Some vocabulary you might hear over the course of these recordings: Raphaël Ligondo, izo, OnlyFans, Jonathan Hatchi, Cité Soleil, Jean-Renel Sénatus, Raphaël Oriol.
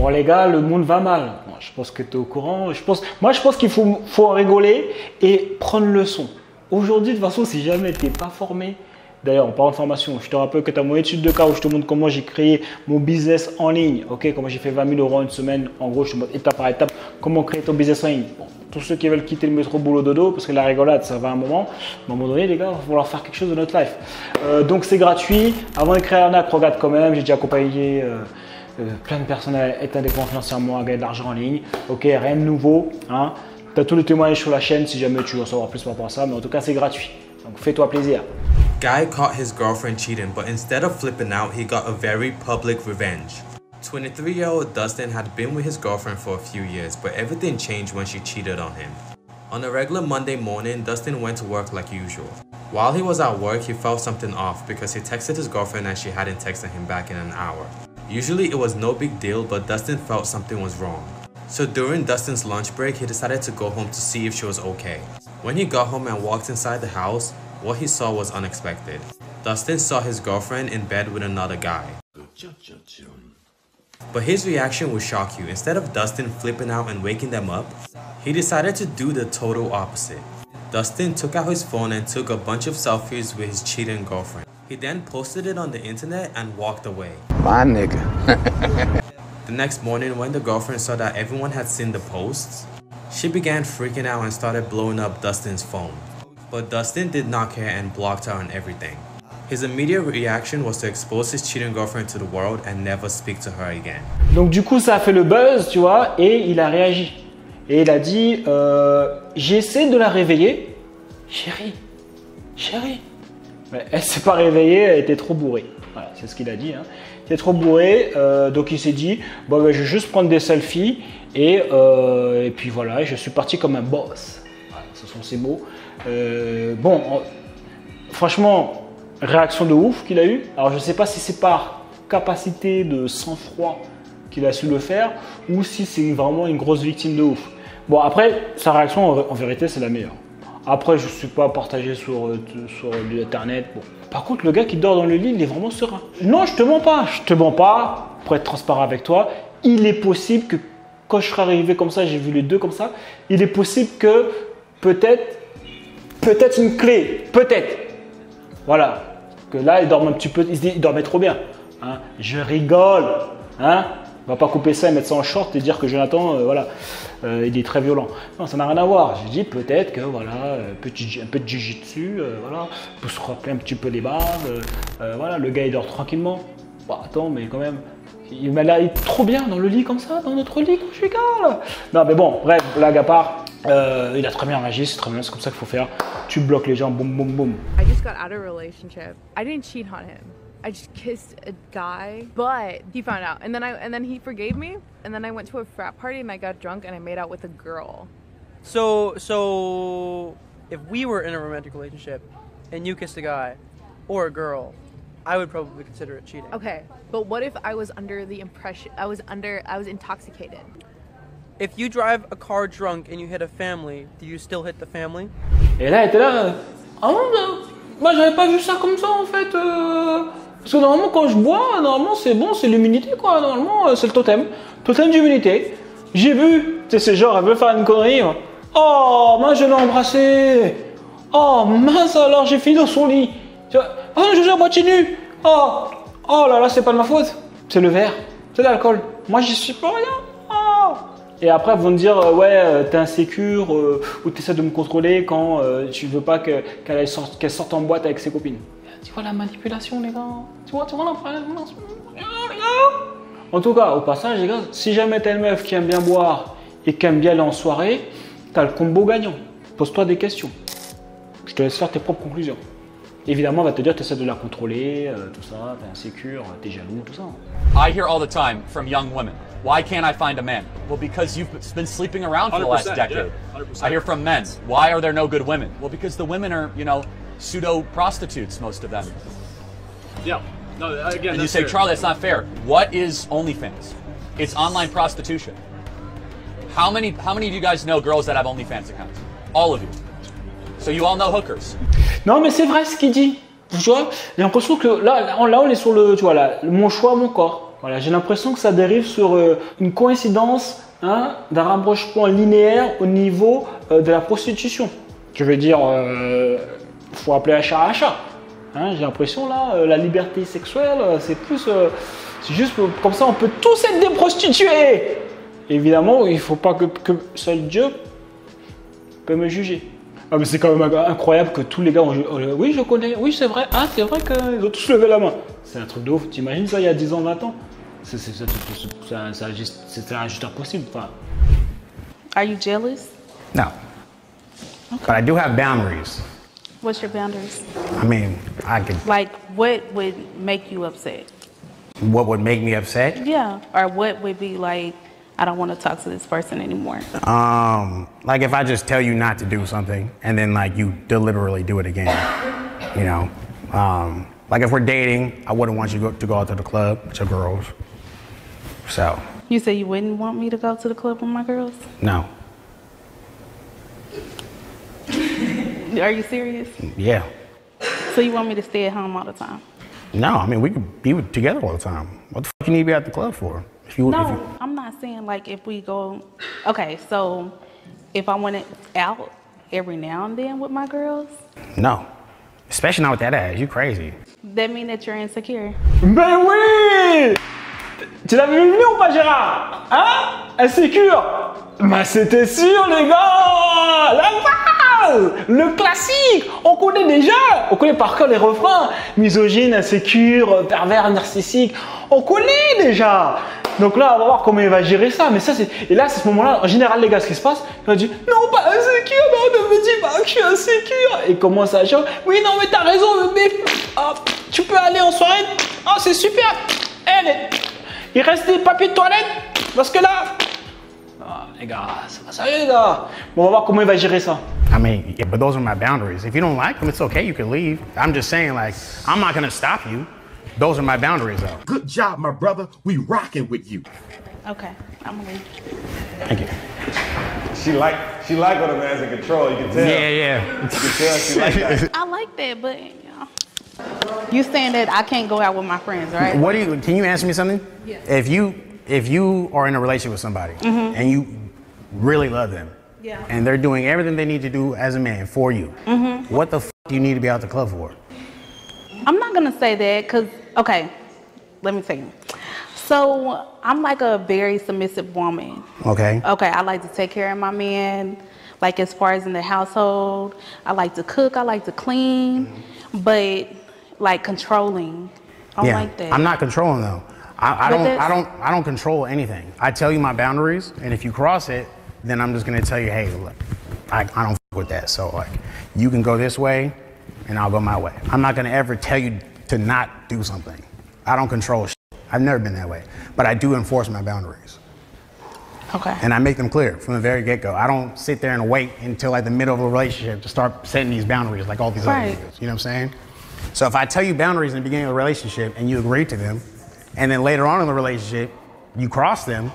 Bon les gars, le monde va mal. Bon, je pense que tu es au courant. Moi, je pense qu'il faut rigoler et prendre le son. Aujourd'hui, de toute façon, si jamais tu n'es pas formé, d'ailleurs, en parlant de formation, je te rappelle que tu as mon étude de cas où je te montre comment j'ai créé mon business en ligne. Ok, comment j'ai fait 20 000 euros en une semaine. En gros, je te montre étape par étape comment créer ton business en ligne. Bon, tous ceux qui veulent quitter le métro boulot dodo, parce que la rigolade, ça va à un moment. À un moment donné, les gars, il va falloir faire quelque chose de notre life. Donc, c'est gratuit. Avant de créer un acte, regarde quand même. J'ai déjà accompagné plein de personnes à être indépendants financièrement, à gagner de l'argent en ligne. Ok, rien de nouveau. Hein. Tu as tous les témoignages sur la chaîne si jamais tu veux en savoir plus par rapport à ça. Mais en tout cas, c'est gratuit. Donc, fais-toi plaisir. Guy caught his girlfriend cheating, but instead of flipping out, he got a very public revenge. 23-year-old Dustin had been with his girlfriend for a few years, but everything changed when she cheated on him. On a regular Monday morning, Dustin went to work like usual. While he was at work, he felt something off because he texted his girlfriend and she hadn't texted him back in an hour. Usually it was no big deal, but Dustin felt something was wrong. So during Dustin's lunch break, he decided to go home to see if she was okay. When he got home and walked inside the house, what he saw was unexpected. Dustin saw his girlfriend in bed with another guy. But his reaction will shock you. Instead of Dustin flipping out and waking them up, he decided to do the total opposite. Dustin took out his phone and took a bunch of selfies with his cheating girlfriend. He then posted it on the internet and walked away. My nigga. The next morning, when the girlfriend saw that everyone had seen the posts, she began freaking out and started blowing up Dustin's phone. But Dustin did not care and blocked her on everything. His immediate reaction was to expose his cheating girlfriend to the world and never speak to her again. Donc du coup, ça a fait le buzz, tu vois, et il a réagi. Et il a dit, j'essaie de la réveiller. Chérie. Mais elle s'est pas réveillée, elle était trop bourrée. Voilà, c'est ce qu'il a dit. Hein. Elle était trop bourrée, donc il s'est dit, bon, ben, je vais juste prendre des selfies. Et puis voilà, je suis parti comme un boss. Voilà, ce sont ses mots. Bon, franchement, réaction de ouf qu'il a eue. Alors, je ne sais pas si c'est par capacité de sang-froid qu'il a su le faire ou si c'est vraiment une grosse victime de ouf. Bon, après, sa réaction, en vérité, c'est la meilleure. Après, je ne suis pas partagé sur Internet. Bon. Par contre, le gars qui dort dans le lit, il est vraiment serein. Non, je ne te mens pas, pour être transparent avec toi, il est possible que quand je serai arrivé comme ça, j'ai vu les deux comme ça, il est possible que peut-être une clé, peut-être. Voilà. Que là, il dorment un petit peu. Il se dit, il dormait trop bien. Hein? Je rigole. Hein? On ne va pas couper ça et mettre ça en short et dire que Jonathan, voilà, il est très violent. Non, ça n'a rien à voir. J'ai dit peut-être que, voilà, un peu de jujitsu, voilà, pour se rappeler un petit peu les bases. Voilà, le gars, il dort tranquillement. Bon, attends, mais quand même. Il m'a l'air trop bien dans le lit comme ça, dans notre lit, quand je suis calme. Non, mais bon, bref, blague à part. Il a très bien réagi, c'est très bien, c'est comme ça qu'il faut faire. Tu bloques les gens, boum, boum, boum. I just got out of a relationship. I didn't cheat on him. I just kissed a guy, but he found out, and then he forgave me, and then I went to a frat party and I got drunk and I made out with a girl. So if we were in a romantic relationship, and you kissed a guy, or a girl, I would probably consider it cheating. Okay, but what if I was under the impression I was intoxicated? If you drive a car drunk and you hit a family, do you still hit the family? Et là, elle était là. Ah non, moi j'avais pas vu ça comme ça en fait. Parce que normalement quand je bois, normalement c'est bon, c'est l'immunité quoi. Normalement c'est le totem d'immunité. J'ai vu, tu sais c'est genre elle veut faire une connerie. Hein. Oh mince je l'ai embrassé. Oh mince alors j'ai fini dans son lit. Tu vois, oh non je joue à moitié nu. Oh là là c'est pas de ma faute. C'est le verre, c'est l'alcool. Moi j'y suis pour rien. Oh. Et après, ils vont te dire, ouais, t'es insécure ou t'essaies de me contrôler quand tu veux pas qu'elle sorte en boîte avec ses copines. Tu vois la manipulation, les gars. Tu vois la manipulation, les gars. En tout cas, au passage, les gars, si jamais t'es une meuf qui aime bien boire et qui aime bien aller en soirée, t'as le combo gagnant. Pose-toi des questions. Je te laisse faire tes propres conclusions. Évidemment, on va te dire, t'essaies de la contrôler, tout ça, t'es insécure, t'es jaloux, tout ça. I hear all the time from young women. Why can't I find a man? Well, because you've been sleeping around for the last decade. Yeah, I hear from men. Why are there no good women? Well, because the women are, you know, pseudo prostitutes, most of them. Yeah. No, again. And you say, fair. Charlie, that's not fair. What is OnlyFans? It's online prostitution. How many of you guys know girls that have OnlyFans accounts? All of you. So you all know hookers. Non, mais c'est vrai ce qu'il dit. Tu vois, j'ai l'impression que là, on est sur le, tu vois là, mon choix, mon corps. Voilà, j'ai l'impression que ça dérive sur une coïncidence d'un rapprochement linéaire au niveau de la prostitution. Je veux dire, faut appeler un chat un chat. Hein, j'ai l'impression là, la liberté sexuelle, c'est plus, c'est juste comme ça, on peut tous être des prostituées. Évidemment, il ne faut pas que seul Dieu peut me juger. Ah, mais c'est quand même incroyable que tous les gars ont joué. Oui, je connais, oui, c'est vrai. Ah, c'est vrai qu'ils ont tous levé la main. C'est un truc de ouf. T'imagines ça il y a 10 ans, 20 ans? C'était juste impossible. Enfin. Are you jealous? No. Okay. But I do have boundaries. What's your boundaries? I mean, I could. Like, what would make you upset? What would make me upset? Yeah. Or what would be like, I don't want to talk to this person anymore. Like if I just tell you not to do something and then like you deliberately do it again, you know. Like if we're dating, I wouldn't want you to go out to the club with your girls. So. You say you wouldn't want me to go to the club with my girls? No. Are you serious? Yeah. So you want me to stay at home all the time? No, I mean we could be together all the time. What the fuck you need to be at the club for? No, I'm not saying like if we go, okay, so if I went out every now and then with my girls? No, especially not with that ass, you crazy. That mean that you're insecure. Ben oui! Tu l'avais vu venir ou pas, Gérard? Hein? Insécure? Ben c'était sûr, les gars! La base! Le classique! On connaît déjà! On connaît par cœur les refrains. Misogyne, insécure, pervers, narcissique. On connaît déjà! Donc là, on va voir comment il va gérer ça. Mais ça, c'est. Et là, c'est ce moment-là, en général, les gars, ce qui se passe, il va dire non, pas insécure, non, ne me dis pas que je suis insécure. Et commence à chanter. Oui, non, mais t'as raison, mais oh, tu peux aller en soirée. Oh, c'est super. Hey, mais... il reste des papiers de toilette parce que là. Ah, les gars, ça va sérieux, les gars. Bon, on va voir comment il va gérer ça. I mean, yeah, but those are my boundaries. If you don't like them, it's okay, you can leave. I'm just saying, like, I'm not gonna stop you. Those are my boundaries, though. Good job, my brother. We rocking with you. Okay, I'm gonna leave. Thank you. She like when a man's in control. You can tell. Yeah, yeah. You can tell she like that. I like that, but you saying that I can't go out with my friends, right? What do you? Can you answer me something? Yeah. If you are in a relationship with somebody and you really love them, and they're doing everything they need to do as a man for you, what the f do you need to be out the club for? I'm not gonna say that because, okay, let me tell you. So I'm like a very submissive woman. Okay. Okay, I like to take care of my man, like as far as in the household. I like to cook, I like to clean, but like controlling. I don't like that. I'm not controlling though. I don't control anything. I tell you my boundaries, and if you cross it, then I'm just gonna tell you, hey, look, I don't fuck with that. So like, you can go this way, and I'll go my way. I'm not gonna ever tell you to not do something. I don't control shit. I've never been that way, but I do enforce my boundaries. Okay. And I make them clear from the very get-go. I don't sit there and wait until like the middle of a relationship to start setting these boundaries like all these other niggas, you know what I'm saying? So if I tell you boundaries in the beginning of a relationship and you agree to them, and then later on in the relationship, you cross them,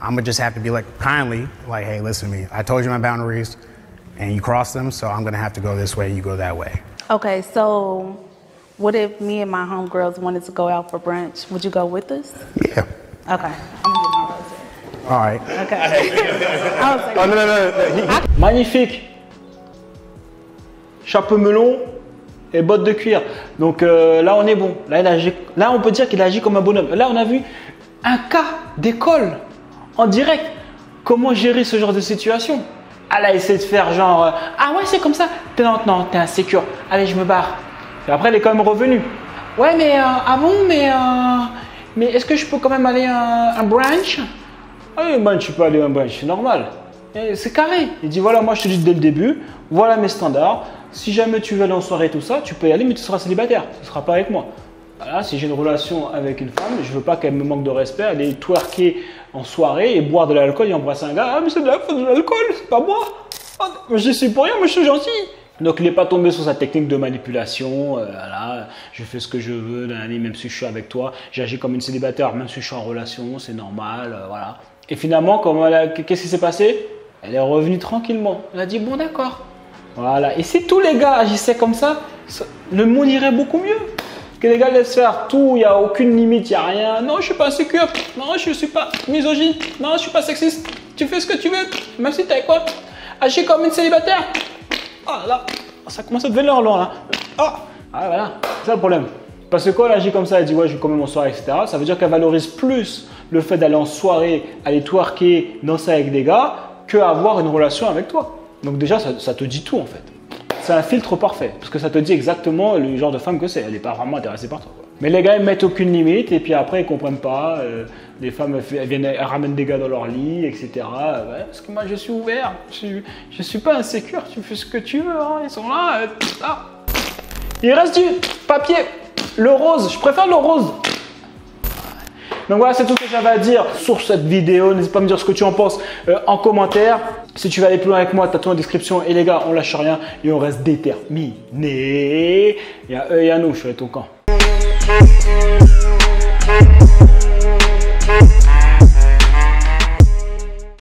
I'm gonna just have to be like kindly, like, hey, listen to me, I told you my boundaries and you cross them, so I'm gonna have to go this way, you go that way. Okay, so what if me and my homegirls wanted to go out for brunch? Would you go with us? Yeah. Okay. I'm gonna get my roses. All right. Okay. I was like, oh, no. Magnifique. Chapeau melon et bottes de cuir. Donc là, on est bon. Là, il agit. Là, on peut dire qu'il agit comme un bonhomme. Là, on a vu un cas d'école en direct. Comment gérer ce genre de situation? Elle a essayé de faire genre ah ouais, c'est comme ça. Non, t'es insécure. Allez, je me barre. Et après, elle est quand même revenue. Ouais, mais ah bon, mais est-ce que je peux quand même aller à un brunch? Ah oui, ben, tu peux aller à un brunch, c'est normal. C'est carré. Il dit voilà, moi je te dis dès le début, voilà mes standards. Si jamais tu veux aller en soirée et tout ça, tu peux y aller, mais tu seras célibataire. Tu ne seras pas avec moi. Voilà, si j'ai une relation avec une femme, je veux pas qu'elle me manque de respect, aller twerker en soirée et boire de l'alcool et embrasser un gars. Ah, mais c'est de l'alcool, c'est pas moi. Ah, je suis pour rien, moi je suis gentil. Donc il n'est pas tombé sur sa technique de manipulation. Voilà, je fais ce que je veux, même si je suis avec toi, j'agis comme une célibataire, même si je suis en relation, c'est normal. Voilà. Et finalement, qu'est-ce qui s'est passé? Elle est revenue tranquillement. Elle a dit bon, d'accord. Voilà. Et si tous les gars agissaient comme ça, le monde irait beaucoup mieux. que les gars laissent faire tout, il n'y a aucune limite, il n'y a rien. Non, je ne suis pas insécure, non, je ne suis pas misogyne, non, je ne suis pas sexiste. Tu fais ce que tu veux, même si tu as quoi, agis comme une célibataire. Ah oh, là, ça commence à devenir long là. Ah, ah voilà, c'est ça le problème. Parce que quand elle agit comme ça, elle dit ouais, je vais quand même en soirée, etc. Ça veut dire qu'elle valorise plus le fait d'aller en soirée, aller twerker, danser avec des gars, que avoir une relation avec toi. Donc déjà, ça te dit tout en fait. C'est un filtre parfait, parce que ça te dit exactement le genre de femme que c'est. Elle n'est pas vraiment intéressée par toi. Mais les gars, ils mettent aucune limite et puis après, ils ne comprennent pas. Les femmes, elles ramènent des gars dans leur lit, etc. Ouais, parce que moi, je suis ouvert, je suis pas insécure, tu fais ce que tu veux, hein. Ils sont là. Ah. Il reste du papier, le rose, je préfère le rose. Donc voilà, c'est tout ce que j'avais à dire sur cette vidéo. N'hésite pas à me dire ce que tu en penses en commentaire. Si tu veux aller plus loin avec moi, t'as tout en description. Et les gars, on lâche rien et on reste déterminés. Il y a eux et à nous, je suis à ton camp.